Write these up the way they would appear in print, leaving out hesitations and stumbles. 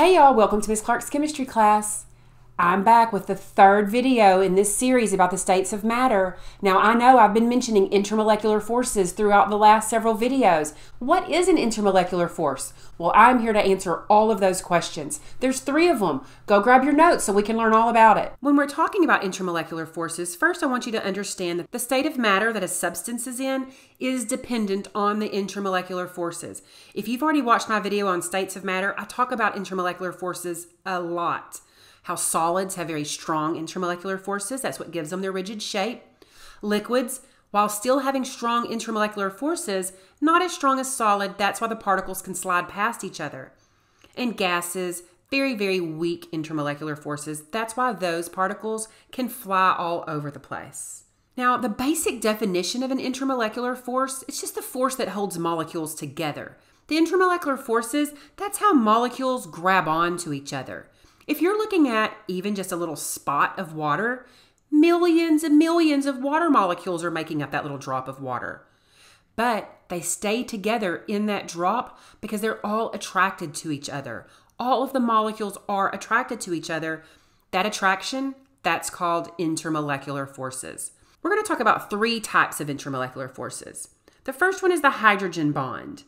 Hey y'all, welcome to Mrs. Clarke's Chemistry Class. I'm back with the third video in this series about the states of matter. Now I know I've been mentioning intermolecular forces throughout the last several videos. What is an intermolecular force? Well, I'm here to answer all of those questions. There's three of them. Go grab your notes so we can learn all about it. When we're talking about intermolecular forces, first I want you to understand that the state of matter that a substance is in is dependent on the intermolecular forces. If you've already watched my video on states of matter, I talk about intermolecular forces a lot. How solids have very strong intermolecular forces. That's what gives them their rigid shape. Liquids, while still having strong intermolecular forces, not as strong as solid. That's why the particles can slide past each other. And gases, very, very weak intermolecular forces. That's why those particles can fly all over the place. Now, the basic definition of an intermolecular force, it's just the force that holds molecules together. The intermolecular forces, that's how molecules grab onto each other. If you're looking at even just a little spot of water, millions and millions of water molecules are making up that little drop of water. But they stay together in that drop because they're all attracted to each other. All of the molecules are attracted to each other. That attraction, that's called intermolecular forces. We're going to talk about three types of intermolecular forces. The first one is the hydrogen bond.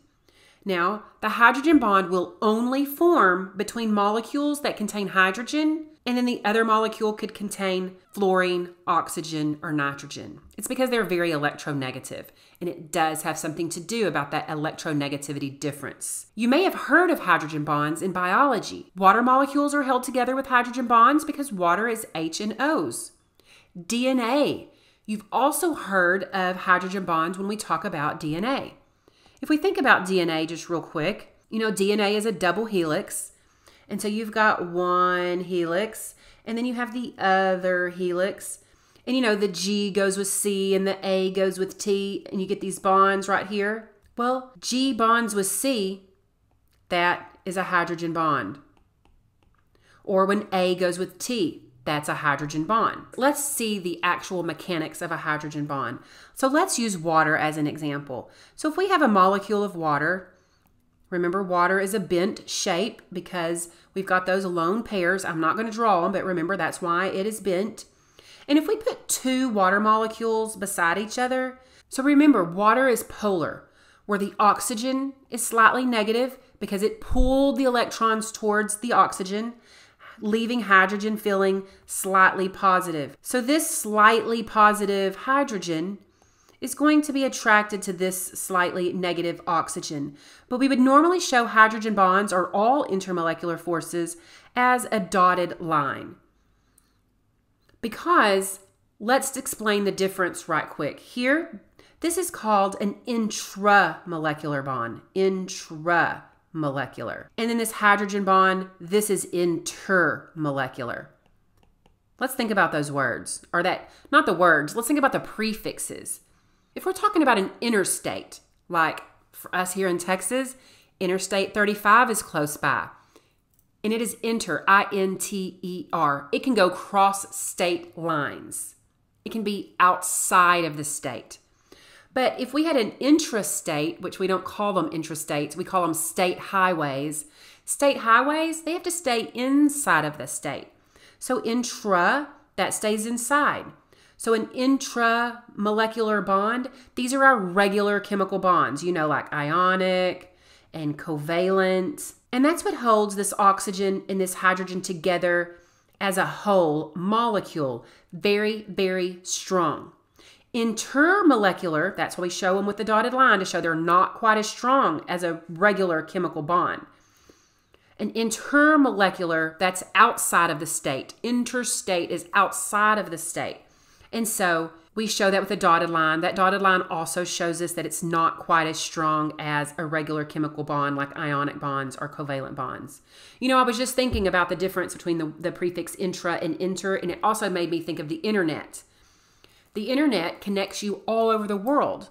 Now, the hydrogen bond will only form between molecules that contain hydrogen, and then the other molecule could contain fluorine, oxygen, or nitrogen. It's because they're very electronegative, and it does have something to do about that electronegativity difference. You may have heard of hydrogen bonds in biology. Water molecules are held together with hydrogen bonds because water is H and O's. DNA. You've also heard of hydrogen bonds when we talk about DNA. If we think about DNA just real quick, you know, DNA is a double helix. And so you've got one helix and then you have the other helix. And you know, the G goes with C and the A goes with T and you get these bonds right here. Well, G bonds with C, that is a hydrogen bond. Or when A goes with T, that's a hydrogen bond. Let's see the actual mechanics of a hydrogen bond. So let's use water as an example. So if we have a molecule of water, remember water is a bent shape because we've got those lone pairs. I'm not going to draw them, but remember that's why it is bent. And if we put two water molecules beside each other, so remember water is polar, where the oxygen is slightly negative because it pulled the electrons towards the oxygen, leaving hydrogen feeling slightly positive. So this slightly positive hydrogen is going to be attracted to this slightly negative oxygen. But we would normally show hydrogen bonds or all intermolecular forces as a dotted line. Because let's explain the difference right quick. Here, this is called an intramolecular bond, intramolecular. And then this hydrogen bond, this is intermolecular. Let's think about those words, or that, not the words, let's think about the prefixes. If we're talking about an interstate, like for us here in Texas, Interstate 35 is close by, and it is inter, I-N-T-E-R. It can go cross state lines. It can be outside of the state. But if we had an intrastate, which we don't call them intrastates, we call them state highways. State highways, they have to stay inside of the state. So intra, that stays inside. So an intramolecular bond, these are our regular chemical bonds, you know, like ionic and covalent. And that's what holds this oxygen and this hydrogen together as a whole molecule. Very, very strong. Intermolecular, that's why we show them with the dotted line to show they're not quite as strong as a regular chemical bond. An intermolecular, that's outside of the state. Interstate is outside of the state. And so we show that with a dotted line. That dotted line also shows us that it's not quite as strong as a regular chemical bond like ionic bonds or covalent bonds. You know, I was just thinking about the difference between the prefix intra and inter, and it also made me think of the internet. The internet connects you all over the world.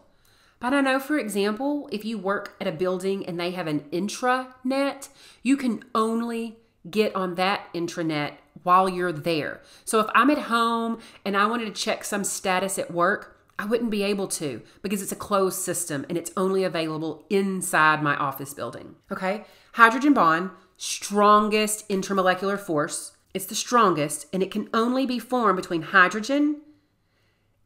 But I know, for example, if you work at a building and they have an intranet, you can only get on that intranet while you're there. So if I'm at home and I wanted to check some status at work, I wouldn't be able to because it's a closed system and it's only available inside my office building. Okay? Hydrogen bond, strongest intermolecular force. It's the strongest, and it can only be formed between hydrogen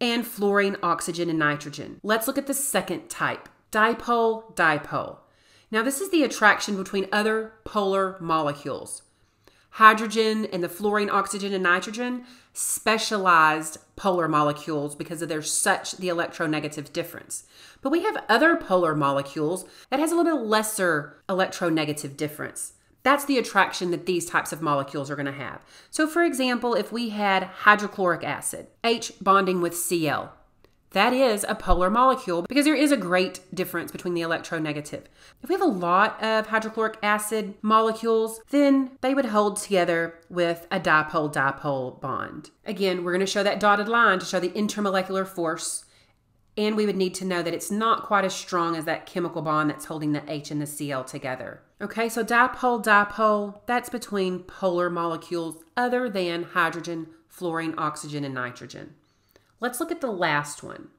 and fluorine, oxygen, and nitrogen. Let's look at the second type, dipole, dipole. Now, this is the attraction between other polar molecules. Hydrogen and the fluorine, oxygen, and nitrogen, specialized polar molecules because of their such the electronegative difference. But we have other polar molecules that has a little bit lesser electronegative difference. That's the attraction that these types of molecules are going to have. So for example, if we had hydrochloric acid, H bonding with Cl, that is a polar molecule because there is a great difference between the electronegative. If we have a lot of hydrochloric acid molecules, then they would hold together with a dipole-dipole bond. Again, we're going to show that dotted line to show the intermolecular force, and we would need to know that it's not quite as strong as that chemical bond that's holding the H and the Cl together. Okay, so dipole, dipole, that's between polar molecules other than hydrogen, fluorine, oxygen, and nitrogen. Let's look at the last one.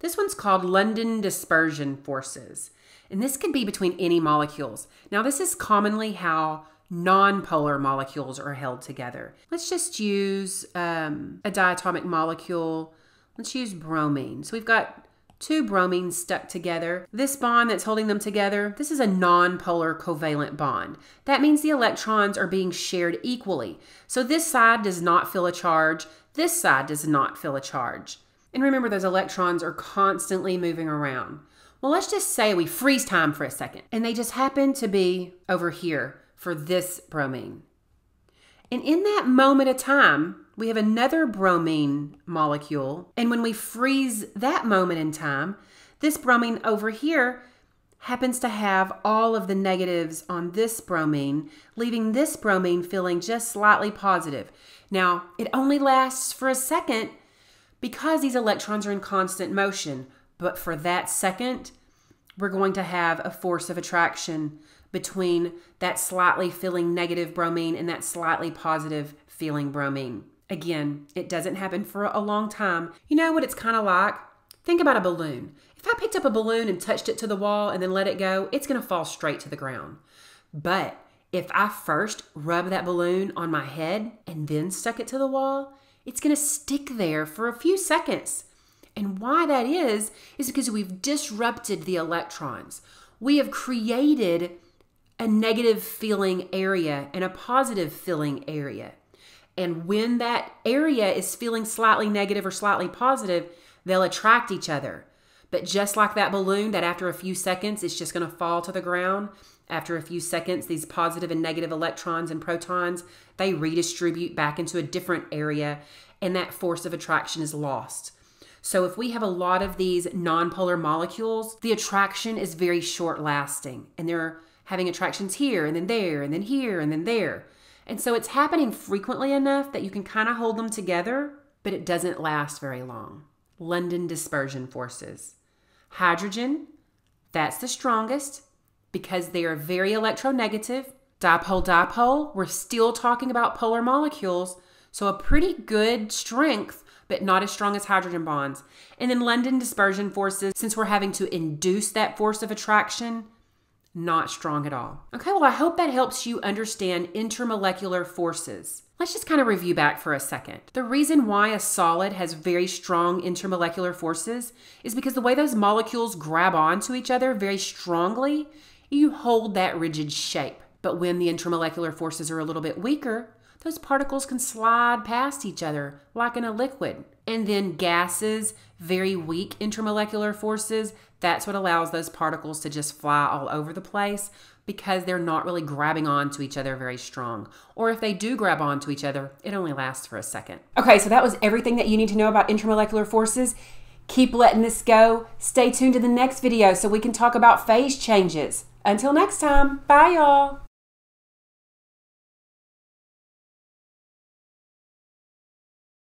This one's called London dispersion forces, and this can be between any molecules. Now, this is commonly how non-polar molecules are held together. Let's just use a diatomic molecule. Let's use bromine. So we've got two bromines stuck together. This bond that's holding them together, this is a non-polar covalent bond. That means the electrons are being shared equally. So this side does not feel a charge. This side does not feel a charge. And remember, those electrons are constantly moving around. Well, let's just say we freeze time for a second, and they just happen to be over here for this bromine. And in that moment of time, we have another bromine molecule, and when we freeze that moment in time, this bromine over here happens to have all of the negatives on this bromine, leaving this bromine feeling just slightly positive. Now, it only lasts for a second because these electrons are in constant motion, but for that second, we're going to have a force of attraction between that slightly feeling negative bromine and that slightly positive feeling bromine. Again, it doesn't happen for a long time. You know what it's kind of like? Think about a balloon. If I picked up a balloon and touched it to the wall and then let it go, it's going to fall straight to the ground. But if I first rub that balloon on my head and then stuck it to the wall, it's going to stick there for a few seconds. And why that is because we've disrupted the electrons. We have created a negative feeling area and a positive feeling area. And when that area is feeling slightly negative or slightly positive, they'll attract each other. But just like that balloon, that after a few seconds, it's just going to fall to the ground. After a few seconds, these positive and negative electrons and protons, they redistribute back into a different area, and that force of attraction is lost. So if we have a lot of these nonpolar molecules, the attraction is very short lasting, and they're having attractions here and then there and then here and then there. And so it's happening frequently enough that you can kind of hold them together, but it doesn't last very long. London dispersion forces. Hydrogen, that's the strongest because they are very electronegative. Dipole, dipole, we're still talking about polar molecules, so a pretty good strength, but not as strong as hydrogen bonds. And then London dispersion forces, since we're having to induce that force of attraction, not strong at all. Okay, well, I hope that helps you understand intermolecular forces. Let's just kind of review back for a second. The reason why a solid has very strong intermolecular forces is because the way those molecules grab onto each other very strongly, you hold that rigid shape. But when the intermolecular forces are a little bit weaker, those particles can slide past each other like in a liquid. And then gases, very weak intermolecular forces, that's what allows those particles to just fly all over the place because they're not really grabbing onto each other very strong. Or if they do grab onto each other, it only lasts for a second. Okay, so that was everything that you need to know about intermolecular forces. Keep letting this go. Stay tuned to the next video so we can talk about phase changes. Until next time, bye y'all.